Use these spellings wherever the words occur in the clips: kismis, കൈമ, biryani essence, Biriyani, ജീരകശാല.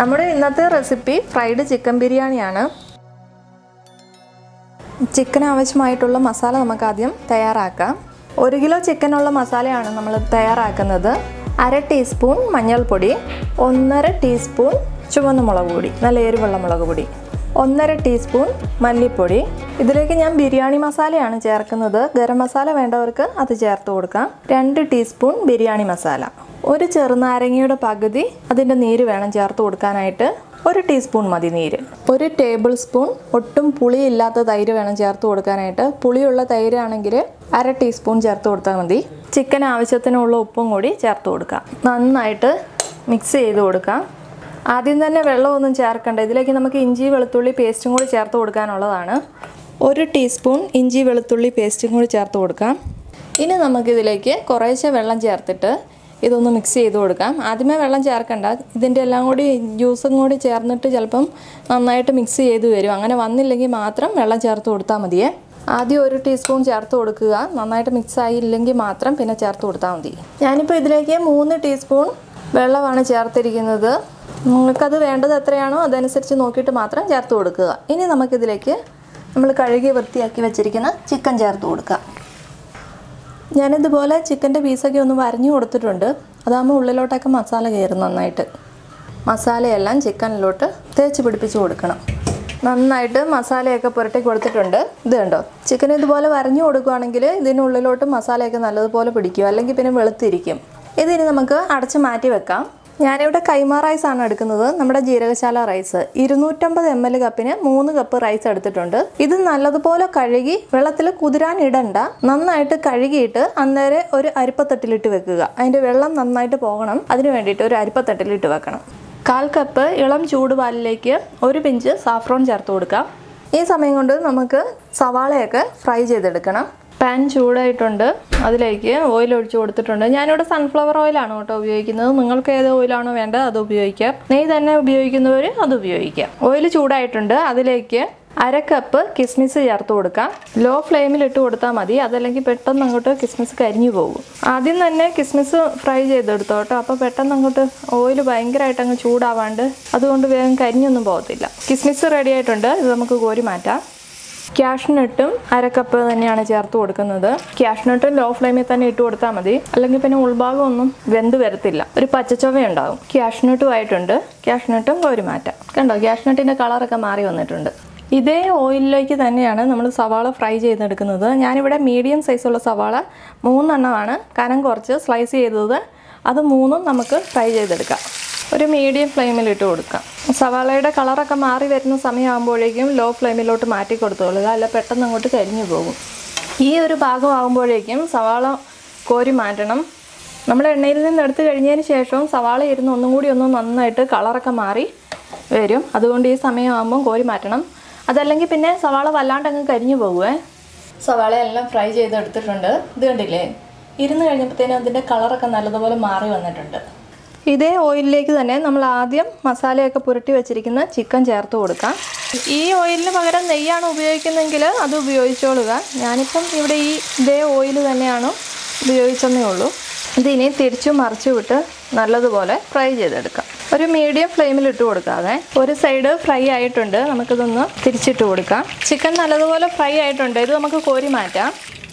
നമ്മുടെ ഇന്നത്തെ recipe fried chicken ബിരിയാണിയാണ്. ചിക്കൻ ആവശ്യമായിട്ടുള്ള മസാല നമുക്ക് ആദ്യം തയ്യാറാക്കാം. 1 കിലോ ചിക്കനുള്ള മസാലയാണ് നമ്മൾ തയ്യാറാക്കുന്നത്. 1/2 ടീസ്പൂൺ മഞ്ഞൾപ്പൊടി, 1/2 ടീസ്പൂൺ ചുവന്ന മുളക് പൊടി, നല്ല എരിവുള്ള മുളക് പൊടി, 1/2 ടീസ്പൂൺ മല്ലിപ്പൊടി. ഇതിലേക്ക് ഞാൻ ബിരിയാണി മസാലയാണ് ചേർക്കുന്നത്. ഗരം മസാല വേണ്ടവർക്ക് അത് ചേർത്ത് കൊടുക്കാം. 2 ടീസ്പൂൺ ബിരിയാണി മസാല, 1 ചെറുനാരങ്ങയുടെ പകുതി അതിൻ്റെ നീര് വേണം ചേർത്ത് കൊടുക്കാനായിട്ട്. 1 ടീസ്പൂൺ മതി നീര്. 1 ടേബിൾ സ്പൂൺ ഒട്ടും പുളിയില്ലാത്ത തൈര് വേണം ചേർത്ത് കൊടുക്കാനായിട്ട്. പുളിയുള്ള തൈരാണെങ്കിൽ 1/2 ടീസ്പൂൺ ചേർത്ത് കൊടുത്താൽ മതി. ചിക്കൻ ആവശ്യത്തിനുള്ള ഉപ്പും കൂടി ചേർത്ത് കൊടുക്കാം. നന്നായിട്ട് മിക്സ് ചെയ്ത് കൊടുക്കാം. ആദ്യം തന്നെ വെള്ളമൊന്നും ചേർക്കണ്ട. ഇതിലേക്ക് നമുക്ക് ഇഞ്ചി വെളുത്തുള്ളി പേസ്റ്റും കൂടി ചേർത്ത് കൊടുക്കാനുള്ളതാണ്. 1 ടീസ്പൂൺ ഇഞ്ചി വെളുത്തുള്ളി പേസ്റ്റും കൂടി ചേർത്ത് കൊടുക്കാം. ഇനി നമുക്കിതിലേക്ക് കുറേശ്ശെ വെള്ളം ചേർത്തിട്ട് ഇതൊന്ന് മിക്സ് ചെയ്ത് കൊടുക്കാം. ആദ്യമേ വെള്ളം ചേർക്കണ്ട. ഇതിൻ്റെ എല്ലാം കൂടി ജ്യൂസും കൂടി ചേർന്നിട്ട് ചിലപ്പം നന്നായിട്ട് മിക്സ് ചെയ്ത് വരും. അങ്ങനെ വന്നില്ലെങ്കിൽ മാത്രം വെള്ളം ചേർത്ത് കൊടുത്താൽ മതിയേ. ആദ്യം 1 ടീസ്പൂൺ ചേർത്ത് കൊടുക്കുക. നന്നായിട്ട് മിക്സായില്ലെങ്കിൽ മാത്രം പിന്നെ ചേർത്ത് കൊടുത്താൽ മതി. ഞാനിപ്പോൾ ഇതിലേക്ക് 3 ടീസ്പൂൺ വെള്ളമാണ് ചേർത്തിരിക്കുന്നത്. നിങ്ങൾക്കത് വേണ്ടത് എത്രയാണോ അതനുസരിച്ച് നോക്കിയിട്ട് മാത്രം ചേർത്ത് കൊടുക്കുക. ഇനി നമുക്കിതിലേക്ക് നമ്മൾ കഴുകി വൃത്തിയാക്കി വെച്ചിരിക്കുന്ന ചിക്കൻ ചേർത്ത് കൊടുക്കാം. ഞാനിതുപോലെ ചിക്കൻ്റെ പീസൊക്കെ ഒന്ന് വരഞ്ഞു കൊടുത്തിട്ടുണ്ട്. അതാകുമ്പോൾ ഉള്ളിലോട്ടൊക്കെ മസാല കയറും. നന്നായിട്ട് മസാലയെല്ലാം ചിക്കനിലോട്ട് തേച്ച് പിടിപ്പിച്ച് കൊടുക്കണം. നന്നായിട്ട് മസാലയൊക്കെ പുരട്ടി കൊടുത്തിട്ടുണ്ട്. ഇത് കണ്ടോ, ചിക്കൻ ഇതുപോലെ വരഞ്ഞു കൊടുക്കുകയാണെങ്കിൽ ഇതിനുള്ളിലോട്ട് മസാലയൊക്കെ നല്ലതുപോലെ പിടിക്കും. അല്ലെങ്കിൽ പിന്നെ വെളുത്തിരിക്കും. ഇതിന് നമുക്ക് അടച്ച് മാറ്റി വെക്കാം. ഞാനിവിടെ കൈമ റൈസാണ് എടുക്കുന്നത്, നമ്മുടെ ജീരകശാല റൈസ്. 250 ml കപ്പിന് 3 കപ്പ് റൈസ് എടുത്തിട്ടുണ്ട്. ഇത് നല്ലതുപോലെ കഴുകി വെള്ളത്തിൽ കുതിരാൻ ഇടണ്ട. നന്നായിട്ട് കഴുകിയിട്ട് അന്നേരം ഒരു അരിപ്പത്തട്ടിലിട്ട് വെക്കുക. അതിൻ്റെ വെള്ളം നന്നായിട്ട് പോകണം. അതിന് വേണ്ടിയിട്ട് ഒരു അരിപ്പത്തട്ടിലിട്ട് വെക്കണം. 1/4 കപ്പ് ഇളം ചൂടുപാലിലേക്ക് 1 പിഞ്ച് സാഫ്രോൺ ചേർത്ത് കൊടുക്കാം. ഈ സമയം കൊണ്ട് നമുക്ക് സവാളയൊക്കെ ഫ്രൈ ചെയ്തെടുക്കണം. പാൻ ചൂടായിട്ടുണ്ട്, അതിലേക്ക് ഓയിൽ ഒഴിച്ചു കൊടുത്തിട്ടുണ്ട്. ഞാനിവിടെ സൺഫ്ലവർ ഓയിലാണ് കേട്ടോ ഉപയോഗിക്കുന്നത്. നിങ്ങൾക്ക് ഏത് ഓയിലാണോ വേണ്ടത് അത് ഉപയോഗിക്കാം. നെയ്യ് തന്നെ ഉപയോഗിക്കുന്നവർ അത് ഉപയോഗിക്കാം. ഓയിൽ ചൂടായിട്ടുണ്ട്, അതിലേക്ക് 1/2 കപ്പ് കിസ്മിസ് ചേർത്ത് കൊടുക്കാം. ലോ ഫ്ലെയിമിൽ ഇട്ട് കൊടുത്താൽ മതി, അതല്ലെങ്കിൽ പെട്ടെന്ന് അങ്ങോട്ട് കിസ്മിസ് കരിഞ്ഞു പോകും. ആദ്യം തന്നെ കിസ്മിസ് ഫ്രൈ ചെയ്തെടുത്തോ കേട്ടോ. അപ്പോൾ പെട്ടെന്ന് അങ്ങോട്ട് ഓയിൽ ഭയങ്കരമായിട്ട് അങ്ങ് ചൂടാവാണ്ട് അതുകൊണ്ട് വേഗം കരിഞ്ഞൊന്നും പോകത്തില്ല. കിസ്മിസ് റെഡി ആയിട്ടുണ്ട്, ഇത് നമുക്ക് കോരി മാറ്റാം. ക്യാഷ്നട്ടും 1/2 കപ്പ് തന്നെയാണ് ചേർത്ത് കൊടുക്കുന്നത്. ക്യാഷ്നട്ടും ലോ ഫ്ലെയിമിൽ തന്നെ ഇട്ട് കൊടുത്താൽ മതി, അല്ലെങ്കിൽ പിന്നെ ഉൾഭാഗം ഒന്നും വെന്ത് വരത്തില്ല, ഒരു പച്ചച്ചൊവ ഉണ്ടാവും. ക്യാഷ്നട്ടും ആയിട്ടുണ്ട്, ക്യാഷ്നട്ടും കോരി മാറ്റാം. കണ്ടോ, ക്യാഷ്നട്ടിൻ്റെ കളറൊക്കെ മാറി വന്നിട്ടുണ്ട്. ഇതേ ഓയിലിലേക്ക് തന്നെയാണ് നമ്മൾ സവാള ഫ്രൈ ചെയ്തെടുക്കുന്നത്. ഞാനിവിടെ മീഡിയം സൈസുള്ള സവാള 3 എണ്ണമാണ് കനം കുറച്ച് സ്ലൈസ് ചെയ്തത്. അത് 3 നമുക്ക് ഫ്രൈ ചെയ്തെടുക്കാം. ഒരു മീഡിയം ഫ്ലെയിമിൽ ഇട്ട് കൊടുക്കാം. സവാളയുടെ കളറൊക്കെ മാറി വരുന്ന സമയമാകുമ്പോഴേക്കും ലോ ഫ്ലെയിമിലോട്ട് മാറ്റി കൊടുത്തോളുക, അല്ല പെട്ടെന്ന് അങ്ങോട്ട് കരിഞ്ഞു പോകും. ഈ ഒരു ഭാഗം ആകുമ്പോഴേക്കും സവാള കോരി മാറ്റണം. നമ്മൾ എണ്ണയിൽ നിന്ന് എടുത്ത് കഴിഞ്ഞതിന് ശേഷവും സവാള ഇരുന്ന് ഒന്നും കൂടി ഒന്ന് നന്നായിട്ട് കളറൊക്കെ മാറി വരും. അതുകൊണ്ട് ഈ സമയമാകുമ്പം കോരി മാറ്റണം, അതല്ലെങ്കിൽ പിന്നെ സവാള വല്ലാണ്ടങ്ങ് കരിഞ്ഞു പോകുമേ. സവാളയെല്ലാം ഫ്രൈ ചെയ്തെടുത്തിട്ടുണ്ട്. ഇത് കണ്ടില്ലേ, ഇരുന്ന് കഴിഞ്ഞപ്പോഴത്തേനും അതിൻ്റെ കളറൊക്കെ നല്ലതുപോലെ മാറി വന്നിട്ടുണ്ട്. ഇതേ ഓയിലിലേക്ക് തന്നെ നമ്മൾ ആദ്യം മസാലയൊക്കെ പുരട്ടി വെച്ചിരിക്കുന്ന ചിക്കൻ ചേർത്ത് കൊടുക്കാം. ഈ ഓയിലിന് പകരം നെയ്യാണ് ഉപയോഗിക്കുന്നതെങ്കിൽ അത് ഉപയോഗിച്ചോളുക. ഞാനിപ്പം ഇവിടെ ഇതേ ഓയിൽ തന്നെയാണ് ഉപയോഗിച്ചെന്നേ ഉള്ളൂ. ഇതിനെ തിരിച്ചു മറിച്ചു വിട്ട് നല്ലതുപോലെ ഫ്രൈ ചെയ്തെടുക്കാം. ഒരു മീഡിയം ഫ്ലെയിമിൽ ഇട്ട് കൊടുക്കാതെ. ഒരു സൈഡ് ഫ്രൈ ആയിട്ടുണ്ട്, നമുക്കിതൊന്ന് തിരിച്ചിട്ട് കൊടുക്കാം. ചിക്കൻ നല്ലതുപോലെ ഫ്രൈ ആയിട്ടുണ്ട്, ഇത് നമുക്ക് കോരി മാറ്റാം.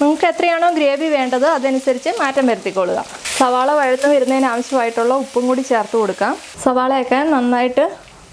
നിങ്ങൾക്ക് എത്രയാണോ ഗ്രേവി വേണ്ടത് അതനുസരിച്ച് മാറ്റം വരുത്തിക്കൊള്ളുക. സവാള വഴന്ന് വരുന്നതിന് ആവശ്യമായിട്ടുള്ള ഉപ്പും കൂടി ചേർത്ത് കൊടുക്കാം. സവാളയൊക്കെ നന്നായിട്ട്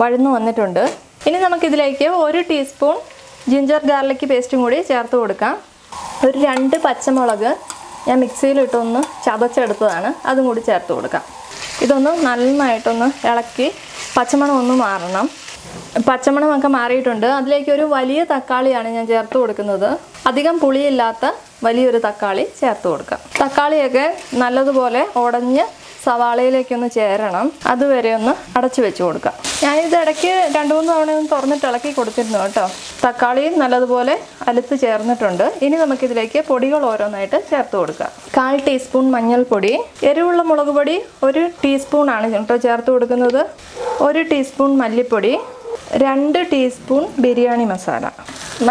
വഴന്നു വന്നിട്ടുണ്ട്. ഇനി നമുക്കിതിലേക്ക് 1 ടീസ്പൂൺ ജിഞ്ചർ ഗാർലിക് പേസ്റ്റും കൂടി ചേർത്ത് കൊടുക്കാം. ഒരു 2 പച്ചമുളക് ഞാൻ മിക്സിയിലിട്ടൊന്ന് ചതച്ചെടുത്തതാണ്, അതും കൂടി ചേർത്ത് കൊടുക്കാം. ഇതൊന്ന് നന്നായിട്ടൊന്ന് ഇളക്കി പച്ചമണം ഒന്ന് മാറണം. പച്ചമണമൊക്കെ മാറിയിട്ടുണ്ട്. അതിലേക്ക് ഒരു വലിയ തക്കാളിയാണ് ഞാൻ ചേർത്ത് കൊടുക്കുന്നത്. അധികം പുളിയില്ലാത്ത വലിയൊരു തക്കാളി ചേർത്ത് കൊടുക്കാം. തക്കാളിയൊക്കെ നല്ലതുപോലെ ഉടഞ്ഞ് സവാളയിലേക്കൊന്ന് ചേരണം. അതുവരെ ഒന്ന് അടച്ചു വെച്ച് കൊടുക്കാം. ഞാനിത് ഇടയ്ക്ക് 2-3 തവണ ഒന്ന് തുറന്നിട്ട് ഇളക്കി കൊടുത്തിരുന്നു കേട്ടോ. തക്കാളി നല്ലതുപോലെ അലുത്ത് ചേർന്നിട്ടുണ്ട്. ഇനി നമുക്കിതിലേക്ക് പൊടികൾ ഓരോന്നായിട്ട് ചേർത്ത് കൊടുക്കാം. 1/2 ടീസ്പൂൺ മഞ്ഞൾപ്പൊടി, എരിവുള്ള മുളക് പൊടി 1 ടീസ്പൂണാണ് കേട്ടോ ചേർത്ത് കൊടുക്കുന്നത്. 1 ടീസ്പൂൺ മല്ലിപ്പൊടി, 2 ടീസ്പൂൺ ബിരിയാണി മസാല.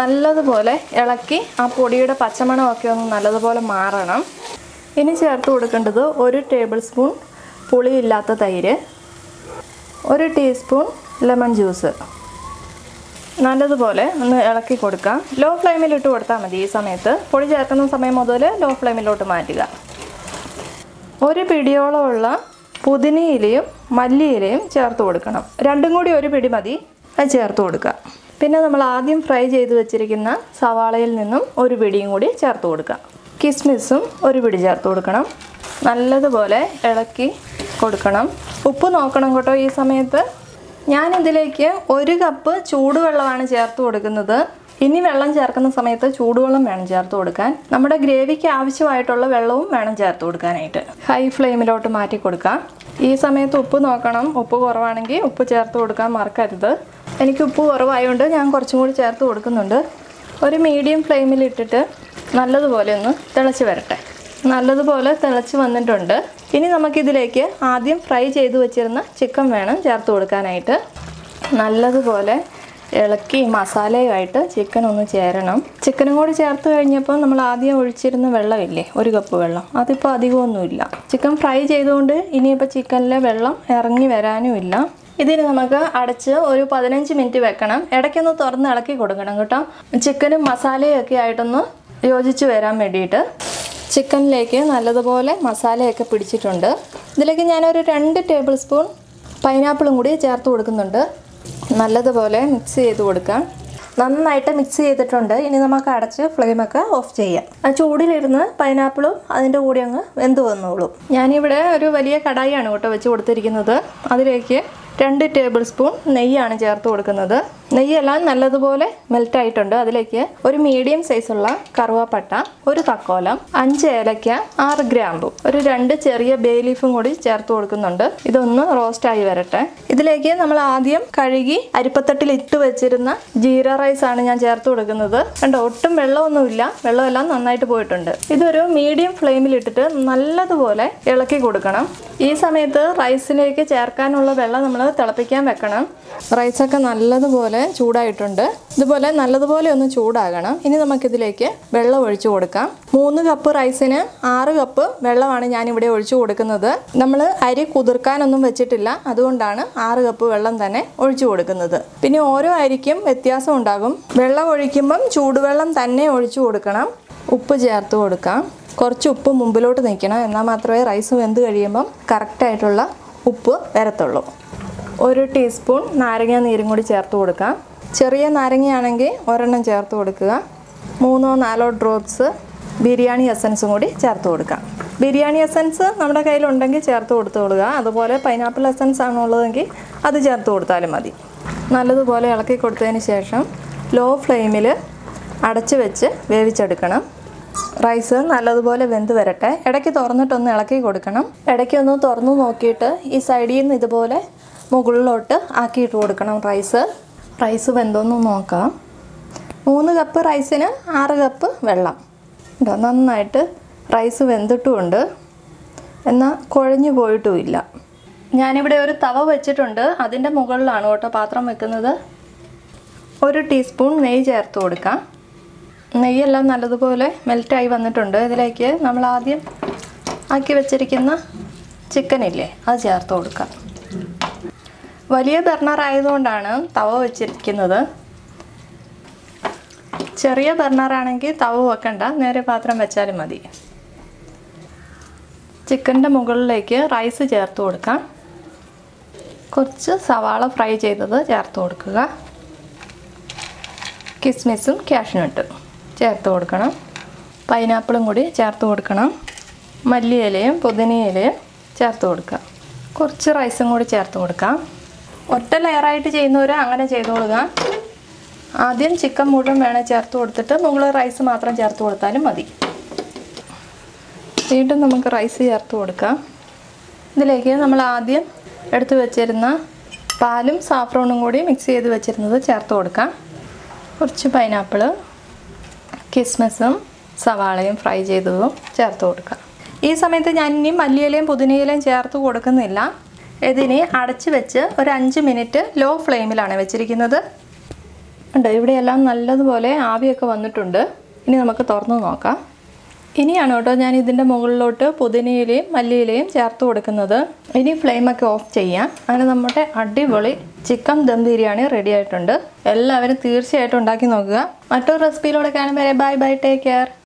നല്ലതുപോലെ ഇളക്കി ആ പൊടിയുടെ പച്ചമണമൊക്കെ ഒന്ന് നല്ലതുപോലെ മാറണം. ഇനി ചേർത്ത് കൊടുക്കേണ്ടത് 1 ടേബിൾ സ്പൂൺ പുളിയില്ലാത്ത തൈര്, 1 ടീസ്പൂൺ ലെമൺ ജ്യൂസ്. നല്ലതുപോലെ ഒന്ന് ഇളക്കി കൊടുക്കാം. ലോ ഫ്ലെയിമിൽ ഇട്ട് കൊടുത്താൽ മതി. ഈ സമയത്ത് പൊടി ചേർക്കുന്ന സമയം മുതൽ ലോ ഫ്ലെയിമിലോട്ട് മാറ്റുക. 1 പിടിയോളമുള്ള പുതിനയിലയും മല്ലിയിലയും ചേർത്ത് കൊടുക്കണം. രണ്ടും കൂടി 1 പിടി മതി, അത് ചേർത്ത് കൊടുക്കുക. പിന്നെ നമ്മൾ ആദ്യം ഫ്രൈ ചെയ്ത് വെച്ചിരിക്കുന്ന സവാളയിൽ നിന്നും 1 പിടിയും കൂടി ചേർത്ത് കൊടുക്കാം. കിസ്മിസും 1 പിടി ചേർത്ത് കൊടുക്കണം. നല്ലതുപോലെ ഇളക്കി കൊടുക്കണം. ഉപ്പ് നോക്കണം കേട്ടോ ഈ സമയത്ത്. ഞാനിതിലേക്ക് 1 കപ്പ് ചൂടുവെള്ളമാണ് ചേർത്ത് കൊടുക്കുന്നത്. ഇനി വെള്ളം ചേർക്കുന്ന സമയത്ത് ചൂടുവെള്ളം വേണം ചേർത്ത് കൊടുക്കാൻ. നമ്മുടെ ഗ്രേവിക്ക് ആവശ്യമായിട്ടുള്ള വെള്ളവും വേണം ചേർത്ത് കൊടുക്കാനായിട്ട്. ഹൈ ഫ്ലെയിമിലോട്ട് മാറ്റി കൊടുക്കാം. ഈ സമയത്ത് ഉപ്പ് നോക്കണം. ഉപ്പ് കുറവാണെങ്കിൽ ഉപ്പ് ചേർത്ത് കൊടുക്കാൻ മറക്കരുത്. എനിക്ക് ഉപ്പ് കുറവായതുകൊണ്ട് ഞാൻ കുറച്ചും കൂടി ചേർത്ത് കൊടുക്കുന്നുണ്ട്. 1 മീഡിയം ഫ്ലെയിമിൽ ഇട്ടിട്ട് നല്ലതുപോലെ ഒന്ന് തിളച്ച് വരട്ടെ. നല്ലതുപോലെ തിളച്ച് വന്നിട്ടുണ്ട്. ഇനി നമുക്കിതിലേക്ക് ആദ്യം ഫ്രൈ ചെയ്ത് വെച്ചിരുന്ന ചിക്കൻ വേണം ചേർത്ത് കൊടുക്കാനായിട്ട്. നല്ലതുപോലെ ഇളക്കി മസാലയുമായിട്ട് ചിക്കൻ ഒന്ന് ചേരണം. ചിക്കനും കൂടി ചേർത്ത് കഴിഞ്ഞപ്പോൾ നമ്മൾ ആദ്യം ഒഴിച്ചിരുന്ന വെള്ളമില്ലേ, 1 കപ്പ് വെള്ളം, അതിപ്പോൾ അധികമൊന്നുമില്ല. ചിക്കൻ ഫ്രൈ ചെയ്തുകൊണ്ട് ഇനിയിപ്പോൾ ചിക്കനിലെ വെള്ളം ഇറങ്ങി വരാനുമില്ല. ഇതിന് നമുക്ക് അടച്ച് ഒരു 15 മിനിറ്റ് വെക്കണം. ഇടയ്ക്കൊന്ന് തുറന്ന് ഇളക്കി കൊടുക്കണം കേട്ടോ, ചിക്കനും മസാലയൊക്കെ ആയിട്ടൊന്ന് യോജിച്ച് വരാൻ വേണ്ടിയിട്ട്. ചിക്കനിലേക്ക് നല്ലതുപോലെ മസാലയൊക്കെ പിടിച്ചിട്ടുണ്ട്. ഇതിലേക്ക് ഞാനൊരു 2 ടേബിൾ സ്പൂൺ പൈനാപ്പിളും കൂടി ചേർത്ത് കൊടുക്കുന്നുണ്ട്. നല്ലതുപോലെ മിക്സ് ചെയ്ത് കൊടുക്കാം. നന്നായിട്ട് മിക്സ് ചെയ്തിട്ടുണ്ട്. ഇനി നമുക്ക് അടച്ച് ഫ്ലെയിമൊക്കെ ഓഫ് ചെയ്യാം. ആ ചൂടിലിരുന്ന് പൈനാപ്പിളും അതിൻ്റെ കൂടി അങ്ങ് വെന്ത് വന്നോളൂ. ഞാനിവിടെ ഒരു വലിയ കടായിയാണ് കേട്ടോ വെച്ച് കൊടുത്തിരിക്കുന്നത്. അതിലേക്ക് 2 ടേബിൾ സ്പൂൺ നെയ്യാണ് ചേർത്ത് കൊടുക്കുന്നത്. നെയ്യെല്ലാം നല്ലതുപോലെ മെൽറ്റായിട്ടുണ്ട്. അതിലേക്ക് 1 മീഡിയം സൈസുള്ള കറുവാപ്പട്ട, 1 തക്കോലം, 5 ഏലയ്ക്ക, 6 ഗ്രാമ്പും, 2 ചെറിയ ബേ ലീഫും കൂടി ചേർത്ത് കൊടുക്കുന്നുണ്ട്. ഇതൊന്ന് റോസ്റ്റായി വരട്ടെ. ഇതിലേക്ക് നമ്മൾ ആദ്യം കഴുകി അരിപ്പത്തട്ടിൽ ഇട്ട് വെച്ചിരുന്ന ജീര റൈസാണ് ഞാൻ ചേർത്ത് കൊടുക്കുന്നത്. കണ്ടോ, ഒട്ടും വെള്ളമൊന്നുമില്ല. വെള്ളമെല്ലാം നന്നായിട്ട് പോയിട്ടുണ്ട്. ഇതൊരു മീഡിയം ഫ്ലെയിമിൽ ഇട്ടിട്ട് നല്ലതുപോലെ ഇളക്കി കൊടുക്കണം. ഈ സമയത്ത് റൈസിലേക്ക് ചേർക്കാനുള്ള വെള്ളം നമ്മൾ തിളപ്പിക്കാൻ വെക്കണം. റൈസൊക്കെ നല്ലതുപോലെ ചൂടായിട്ടുണ്ട്. ഇതുപോലെ നല്ലതുപോലെ ഒന്ന് ചൂടാകണം. ഇനി നമുക്കിതിലേക്ക് വെള്ളം ഒഴിച്ചു കൊടുക്കാം. 3 കപ്പ് റൈസിന് 6 കപ്പ് വെള്ളമാണ് ഞാനിവിടെ ഒഴിച്ചു കൊടുക്കുന്നത്. നമ്മൾ അരി കുതിർക്കാനൊന്നും വെച്ചിട്ടില്ല, അതുകൊണ്ടാണ് 6 കപ്പ് വെള്ളം തന്നെ ഒഴിച്ചു കൊടുക്കുന്നത്. പിന്നെ ഓരോ അരിക്കും വ്യത്യാസം ഉണ്ടാകും. വെള്ളം ഒഴിക്കുമ്പം ചൂടുവെള്ളം തന്നെ ഒഴിച്ചു കൊടുക്കണം. ഉപ്പ് ചേർത്ത് കൊടുക്കാം. കുറച്ച് ഉപ്പ് മുമ്പിലോട്ട് നിൽക്കണം, എന്നാൽ മാത്രമേ റൈസ് വെന്ത് കഴിയുമ്പം കറക്റ്റായിട്ടുള്ള ഉപ്പ് വരത്തുള്ളൂ. 1 ടീസ്പൂൺ നാരങ്ങ നീരും കൂടി ചേർത്ത് കൊടുക്കാം. ചെറിയ നാരങ്ങയാണെങ്കിൽ 1 ചേർത്ത് കൊടുക്കുക. 3-4 ഡ്രോപ്സ് ബിരിയാണി എസൻസും കൂടി ചേർത്ത് കൊടുക്കാം. ബിരിയാണി എസൻസ് നമ്മുടെ കയ്യിലുണ്ടെങ്കിൽ ചേർത്ത് കൊടുത്തുകൊള്ളുക. അതുപോലെ പൈനാപ്പിൾ എസൻസ് ആണുള്ളതെങ്കിൽ അത് ചേർത്ത് കൊടുത്താലും മതി. നല്ലതുപോലെ ഇളക്കി കൊടുത്തതിന് ശേഷം ലോ ഫ്ലെയിമിൽ അടച്ച് വെച്ച് വേവിച്ചെടുക്കണം. റൈസ് നല്ലതുപോലെ വെന്ത് വരട്ടെ. ഇടയ്ക്ക് തുറന്നിട്ടൊന്ന് ഇളക്കി കൊടുക്കണം. ഇടയ്ക്കൊന്ന് തുറന്ന് നോക്കിയിട്ട് ഈ സൈഡിൽ നിന്ന് ഇതുപോലെ മുകളിലോട്ട് ആക്കിയിട്ട് കൊടുക്കണം. റൈസ് വെന്തോന്ന് നോക്കാം. 3 കപ്പ് റൈസിന് 6 കപ്പ് വെള്ളം ഉണ്ടോ. നന്നായിട്ട് റൈസ് വെന്തിട്ടുമുണ്ട്, എന്നാൽ കുഴഞ്ഞു പോയിട്ടുമില്ല. ഞാനിവിടെ ഒരു തവ വെച്ചിട്ടുണ്ട്, അതിൻ്റെ മുകളിലാണ് കേട്ടോ പാത്രം വെക്കുന്നത്. 1 ടീസ്പൂൺ നെയ്യ് ചേർത്ത് കൊടുക്കാം. നെയ്യെല്ലാം നല്ലതുപോലെ മെൽറ്റായി വന്നിട്ടുണ്ട്. ഇതിലേക്ക് നമ്മൾ ആദ്യം ആക്കി വെച്ചിരിക്കുന്ന ചിക്കനില്ലേ, അത് ചേർത്ത് കൊടുക്കാം. വലിയ ബർണറായതുകൊണ്ടാണ് തവ വെച്ചിരിക്കുന്നത്. ചെറിയ ബർണറാണെങ്കിൽ തവ വെക്കണ്ട, നേരെ പാത്രം വെച്ചാലും മതി. ചിക്കൻ്റെ മുകളിലേക്ക് റൈസ് ചേർത്ത് കൊടുക്കാം. കുറച്ച് സവാള ഫ്രൈ ചെയ്തത് ചേർത്ത് കൊടുക്കുക. കിസ്മിസും കാഷ്യൂനട്ടും ചേർത്ത് കൊടുക്കണം. പൈനാപ്പിളും കൂടി ചേർത്ത് കൊടുക്കണം. മല്ലിയിലയും പുതിനയിലയും ചേർത്ത് കൊടുക്കുക. കുറച്ച് റൈസും കൂടി ചേർത്ത് കൊടുക്കാം. ഒറ്റ ലെയറായിട്ട് ചെയ്യുന്നവർ അങ്ങനെ ചെയ്തോളുക. ആദ്യം ചിക്കൻ മുഴുവൻ വേണം ചേർത്ത് കൊടുത്തിട്ട് നമ്മൾ റൈസ് മാത്രം ചേർത്ത് കൊടുത്താലും മതി. വീണ്ടും നമുക്ക് റൈസ് ചേർത്ത് കൊടുക്കാം. ഇതിലേക്ക് നമ്മൾ ആദ്യം എടുത്തു വെച്ചിരുന്ന പാലും സാഫ്രോണും കൂടി മിക്സ് ചെയ്ത് വെച്ചിരുന്നത് ചേർത്ത് കൊടുക്കാം. കുറച്ച് പൈനാപ്പിൾ, കിസ്മിസും സവാളയും ഫ്രൈ ചെയ്തതും ചേർത്ത് കൊടുക്കാം. ഈ സമയത്ത് ഞാൻ ഇനി മല്ലിയിലയും പുതിനയിലയും ചേർത്ത് കൊടുക്കുന്നില്ല. ഇതിനെ അടച്ച് വെച്ച് ഒരു 5 മിനിറ്റ് ലോ ഫ്ലെയിമിലാണ് വെച്ചിരിക്കുന്നത്. ഉണ്ട്, ഇവിടെയെല്ലാം നല്ലതുപോലെ ആവിയൊക്കെ വന്നിട്ടുണ്ട്. ഇനി നമുക്ക് തുറന്ന് നോക്കാം. ഇനിയാണ് കേട്ടോ ഞാൻ ഇതിൻ്റെ മുകളിലോട്ട് പുതിനയിലയും മല്ലിയിലയും ചേർത്ത് കൊടുക്കുന്നത്. ഇനി ഫ്ലെയിമൊക്കെ ഓഫ് ചെയ്യാം. അങ്ങനെ നമ്മുടെ അടിപൊളി ചിക്കൻ ദം ബിരിയാണി റെഡി ആയിട്ടുണ്ട്. എല്ലാവരും തീർച്ചയായിട്ടും ഉണ്ടാക്കി നോക്കുക. മറ്റൊരു റെസിപ്പിയിലൂടെ കാണുമ്പോൾ ബൈ ബൈ, ടേക്ക് കെയർ.